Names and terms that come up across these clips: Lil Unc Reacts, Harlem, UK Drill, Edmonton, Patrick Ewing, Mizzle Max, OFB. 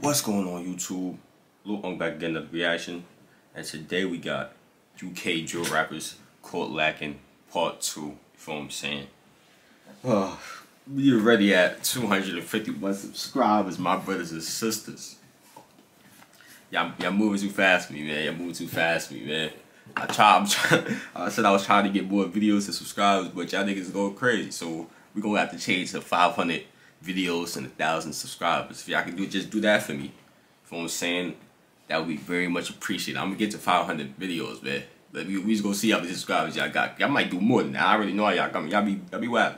What's going on, YouTube? Lil Unc back again, the reaction, and today we got UK drill rappers caught lacking part 2. You feel what I'm saying? We already at 251 subscribers, my brothers and sisters. Y'all moving too fast for me, man. Y'all moving too fast for me, man. I said I was trying to get more videos and subscribers, but y'all niggas go crazy. So we gonna have to change to 500. Videos and 1,000 subscribers. If y'all can do it, just do that for me. You know what I'm saying? That would be very much appreciated. I'm gonna get to 500 videos, man. Like, we just gonna see how many subscribers y'all got. Y'all might do more than that. I already know how y'all coming. Y'all be wild.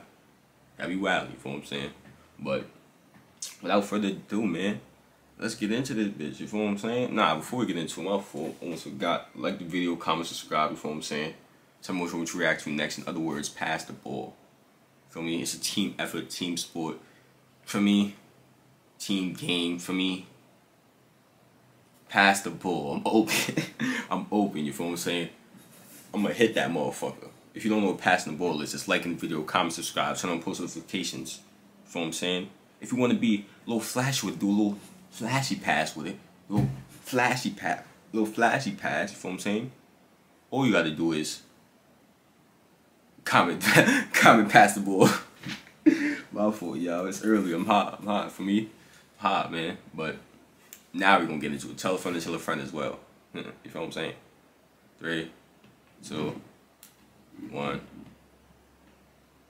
Y'all be wild. You know what I'm saying? But without further ado, man, let's get into this bitch. You know what I'm saying? Nah, before we get into it, I almost forgot. Like the video, comment, subscribe. You know what I'm saying? Tell me what you want to react to next. In other words, pass the ball. Feel me? It's a team effort, team sport. For me, team game. For me, pass the ball. I'm open. I'm open. You feel what I'm saying? I'm gonna hit that motherfucker. If you don't know what passing the ball is, just like in the video, comment, subscribe, turn on post notifications. You feel what I'm saying? If you want to be a little flashy with it, do a little flashy pass with it. Little flashy pass. You feel what I'm saying? All you gotta do is comment, pass the ball. My fault, y'all. It's early. I'm hot. For me, I'm hot, man. But now we're going to get into it. Tell a friend to tell a friend as well. You feel what I'm saying? 3, 2, 1.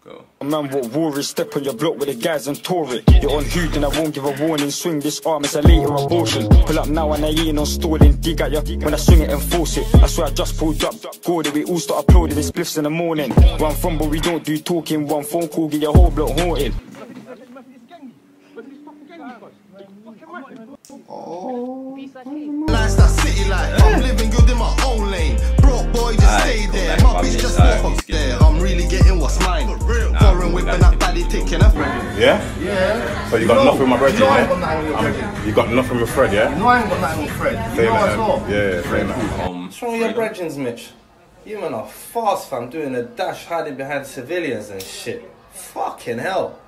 Go. I'm on what war is. Step on your block with the guys and tore it. You're on hood and I won't give a warning. Swing this arm, it's a later abortion. Pull up now and I ain't on stalling. Dig at ya when I swing it and force it. I swear I just pulled up. Gordon, we all start applauding. It's bliffs in the morning. Where I'm from, but we don't do talking. One phone call, get your whole block haunted. Oh. Life's that city life. I'm living good in my own lane. Broke boy, just stay there. My bitch just walk up there. I'm really getting what's mine. Foreign whipping that body, taking a friend. Yeah? Yeah. So you got enough from my bread, yeah? You got enough from your Fred, yeah? No, I ain't got nothing with Fred. Same as well. Yeah, same as. What's wrong with your brethrens, Mitch? You man are fast, fam, doing a dash, hiding behind civilians and shit. Fucking hell.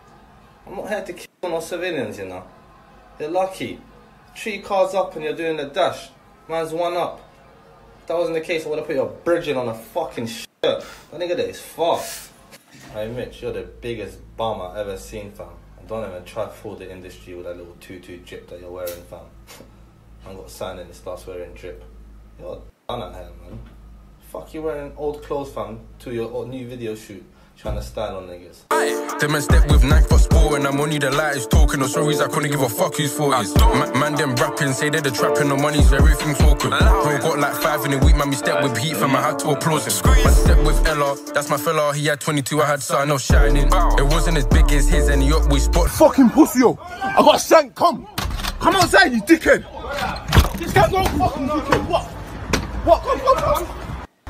I'm not here to kill no civilians, you know. You're lucky. 3 cars up and you're doing a dash. Man's 1 up. If that wasn't the case, I would have put your bridging on a fucking shirt. That nigga there is fast. Hey Mitch, you're the biggest bum I've ever seen, fam. And don't even try to fool the industry with that little tutu drip that you're wearing, fam. I got signed and it starts wearing drip. You're done out here, man. Fuck you wearing old clothes, fam, to your new video shoot. Trying to style on niggas. Them man step with knife for sport, and I'm only the lightest talking. No stories, I couldn't give a fuck who's for it. Man, them rapping, say they're the trapping. No money's everything talking. Bro, got like 5 in a week, man. We step with heat from I had to applaud him. Man, step with Ella, that's my fella. He had 22, I had something else shining. It wasn't as big as his, and he up, we spot. Fucking pussy, yo. I got a shank, come outside, you dickhead. This guy's no fucking dickhead. What? Come.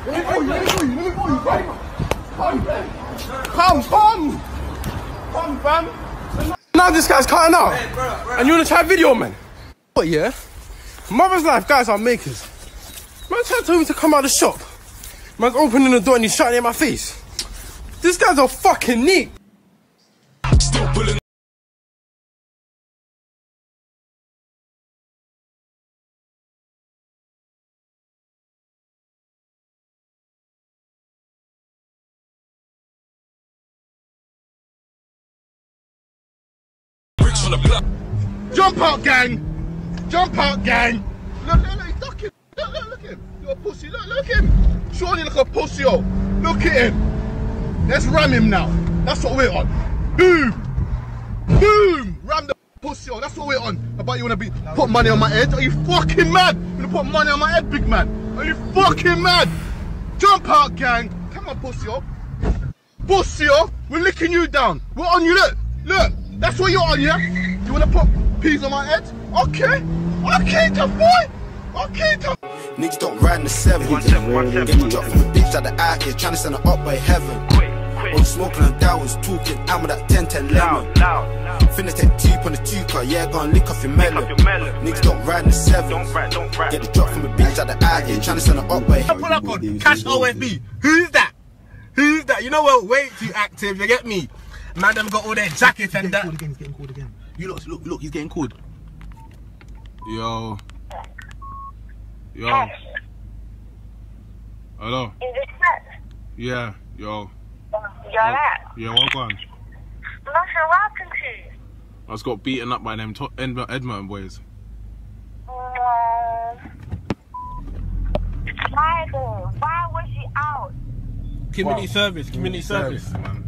Let me go, you. Come, fam. Now this guy's cutting out, hey, bro. And you wanna try video, man? But yeah, mother's life guys are makers. Man tried to tell me to come out of the shop. Man's opening the door and he's shouting in my face. This guy's a fucking neat. Still pulling. Jump out, gang! Jump out, gang! Look, he's ducking! Look at him! You're a pussy, look at him! Surely look a pussy, yo! Look at him! Let's ram him now! That's what we're on! Boom! Boom! Ram the pussy, yo! That's what we're on! About you wanna be put money on my head? Are you fucking mad? You wanna put money on my head, big man? Are you fucking mad? Jump out, gang! Come on, pussy, yo! Pussy, yo! We're licking you down! We're on you, look! Look! That's what you're on, yeah? You wanna put peas on my head? Okay, okay, tough boy, okay, tough. Niggas don't ride in the 7. Get me dropped from the bitch out the eye, here trying to send her up by heaven. All the smoking and dowels, talking, I'm with that 10-10 lemon. Finna take deep on the 2 car, yeah, gonna lick off your melon. Niggas don't ride in the 7. Get the drop from the bitch out the eye, here trying to send her up by heaven. Pull up on Cash OFB. Who's that? Who's that? You know what? Way too active, you get me? Man, them got all their jackets and that. He's getting called again. You look, he's getting called. Yo. Yo. Hello. Is this it? Yeah, yo. You're at? Yeah, welcome. Not sure welcome to. I just got beaten up by them Edmonton boys. Michael, why was she out? Community service, man.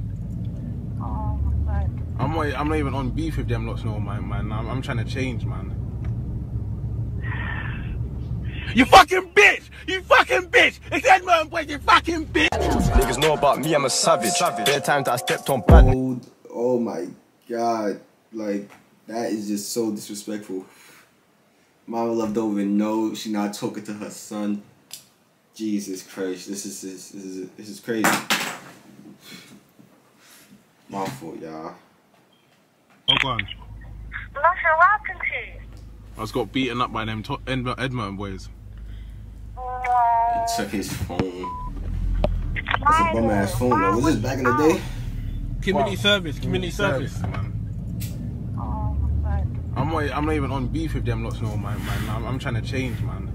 Oh my God. I'm not even on beef with them lots no man. I'm trying to change, man. You fucking bitch! You fucking bitch! It's Edmonton boys, you fucking bitch! Niggas know about me, I'm a savage. There are times that I stepped on bad. Oh my God. Like, that is just so disrespectful. Mama Love don't even know she's not talking to her son. Jesus Christ, this is crazy. My fault, y'all. Welcome. Not sure welcome to. I just got beaten up by them Edmonton boys. No. He took his phone. That's a bum ass phone, though. Was this back in the day? Community service, man. I'm not even on beef with them lots no man. I'm trying to change, man.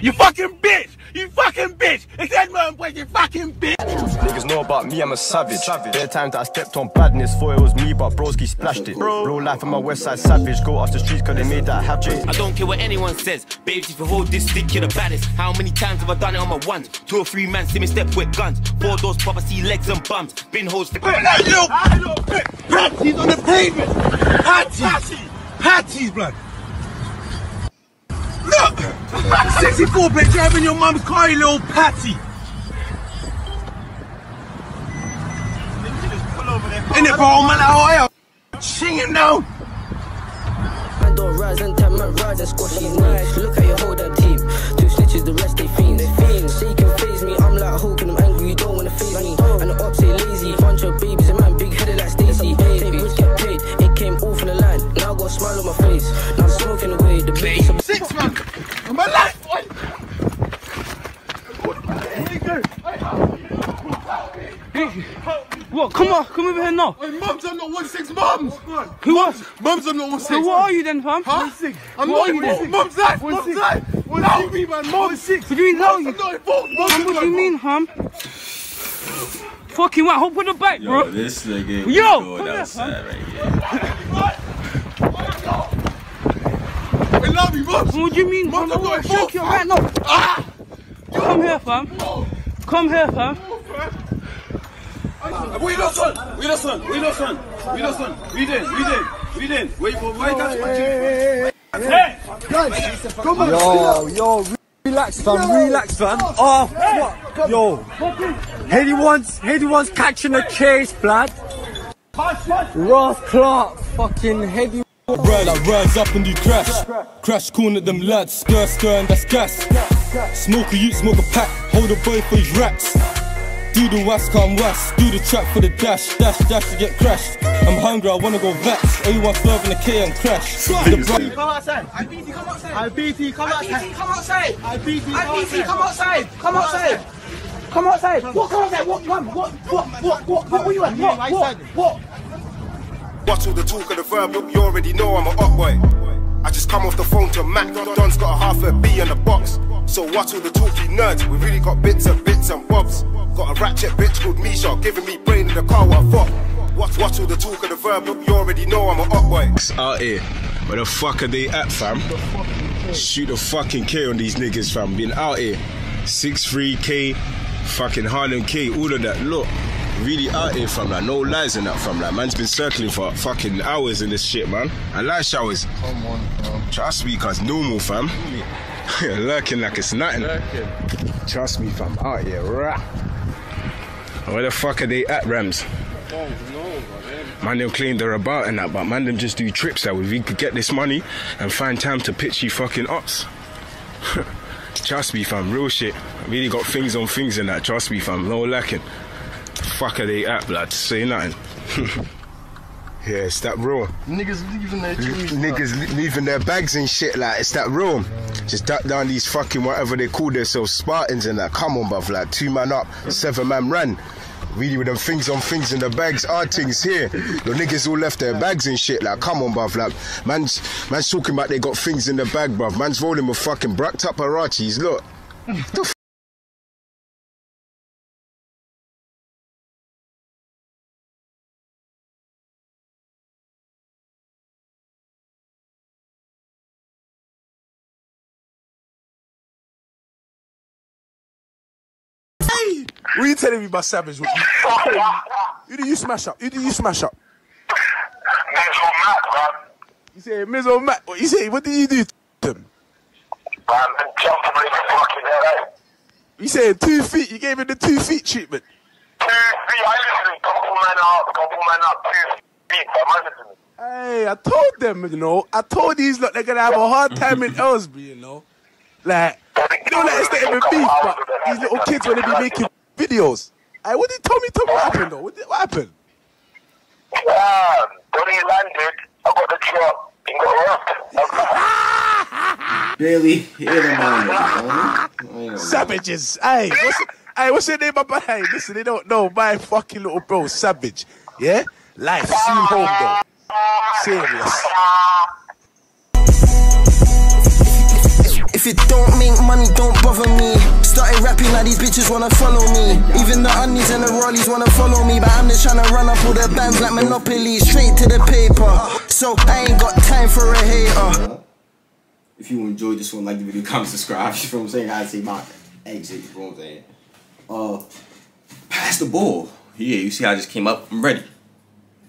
You fucking bitch! You fucking bitch! It's Edmonton boys, you fucking bitch! Niggas know about me, I'm a savage. There are times that I stepped on badness, thought it was me, but broski splashed it. Real life on my west side savage, go off the streets cause they made that habit. I don't care what anyone says, babes if you hold this stick you're the baddest. How many times have I done it on my ones? 2 or 3 man see me step with guns. 4 doors pop, I see legs and bums. Bin holes for I don't pick! Patties on the pavement! Patties, blood! Look! 64 bitch, driving your mum's car, you little patty! In the ball, man, I sing it now! I don't rise and time, I ride and squash these knives. Look at your whole damn team. 2 snitches, the rest they fiends. So you can phase me, I'm like Hulk and I'm angry, you don't wanna phase me. And the ops say lazy, bunch of babies and man, big headed like Stacy. Take which get paid, it came all from the line. Now I got a smile on my face. Now I'm smoking away the bass. 6 man! I'm alive! What? Come over here now. Hey, mums, I'm not 1-6, mums. Who was? Mums, I'm not 1-6. So what are you then, fam? Huh? 1-6. I'm not 1-6. Mums, life, mums, life. What do you mean, man? Mums, 6. What do you mean, now? I'm not involved. What do you mean, fam? Fucking what? Hop on the bike, bro. Yo, this nigga. Yo, come outside right here. We love you, mums. What do you mean, mums? I'm not involved. Shake your right now. Ah! Come here, fam. Come here, fam. We lost one. Wait for, guys, come on. Yo, relax, fam. Oh, fuck. Yo. Heady one's catching a chase, blood. Ross Clark, fucking heady. Umbrella rise up and you crash, corner them lads, stir, and that's gas. Smoke a youth, smoke a pack, hold a boy for his racks. Do the wax, come wax, do the track for the dash, you get crashed. I'm hungry, I wanna go vax, anyone serving a K and crash. I beat you, come outside. What were you at? What? Watch all the talk of the verb, look, you already know I'm an up boy. I just come off the phone to Mac, Don's got a half a B in the box. So watch all the talky nerds, we really got bits and bobs. Got a ratchet bitch called Misha, giving me brain in the car while I fuck. Watch all the talk of the verb, you already know I'm an up boy. Out here, where the fuck are they at, fam? Shoot a fucking K on these niggas, fam. Been out here, 6-3K, fucking Harlem K, all of that, look. Really out here, fam, like, no lies in that, fam, like, man's been circling for fucking hours in this shit, man. And light showers. Come on, fam. Trust me, cause normal, fam. Lurking like it's nothing. Lurking. Trust me, fam, out here, rah. Where the fuck are they at, Rams? I don't know, man, they'll claim they're about and that, but man, them just do trips that we could get this money and find time to pitch you fucking ups. Trust me, fam, real shit. Really got things on things in that, trust me, fam, no lurking. Fuck are they at, blood? Say nothing. Yeah, it's that real. Niggas leaving their bags and shit, like, it's that real. Just duck down these fucking whatever they call themselves, Spartans and that. Come on, bruv, like, 2 man up, 7 man ran. really with them things on things in the bags, our things here. The niggas all left their bags and shit. Like, come on, bruv. Like, man's talking about they got things in the bag, bruv. Man's rolling with fucking bracked up Harachis. Look. The f What are you telling me about Savage? Who do you smash up? Who do you smash up? Mizzle Max, man. You say Mizzle Max? What you say? What did you do to him? Man, jump him in the fucking head, eh? You say 2 feet? You gave him the 2 feet treatment. 2 feet? I literally couple man out, 2 feet. Hey, I told them, you know. I told these lot they're gonna have a hard time in Ellsbury, you know. Like, you know, like it's not even beef, but these little kids wanna be making videos. Hey, what did Tommy tell me what happened though? What happened? When he landed, I got the drop. He got robbed. Barely hear the man. Savages. Hey, what's your name, Baba? Hey, listen, they don't know my fucking little bro, Savage. Yeah? Life, see you home though. Serious. If it don't make money, don't bother me. Started rapping like these bitches wanna follow me. Even the unnies and the rollies wanna follow me. But I'm just tryna run up all the bands like Monopoly. Straight to the paper. So I ain't got time for a hater. If you enjoyed this one, like the video, comment, subscribe. You know what I'm saying? I'd say my exit, you know what I'm saying? Pass the ball. Yeah, you see how I just came up? I'm ready.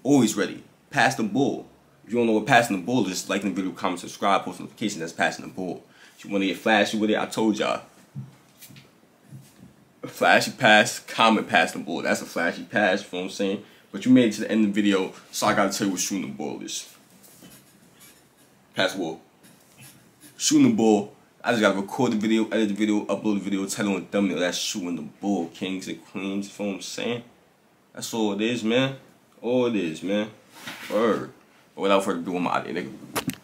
Always ready. Pass the ball. If you don't know what passing the ball is, like the video, comment, subscribe, post notification, that's passing the ball. If you want to get flashy with it, I told y'all. Flashy pass, comment pass the ball. That's a flashy pass, you know what I'm saying? But you made it to the end of the video, so I gotta tell you what shooting the ball is. Pass the ball. Shooting the ball. I just gotta record the video, edit the video, upload the video, title and thumbnail. That's shooting the ball, kings and queens, you know what I'm saying? That's all it is, man. All it is, man. Word. But without further ado, I'm out of here, nigga.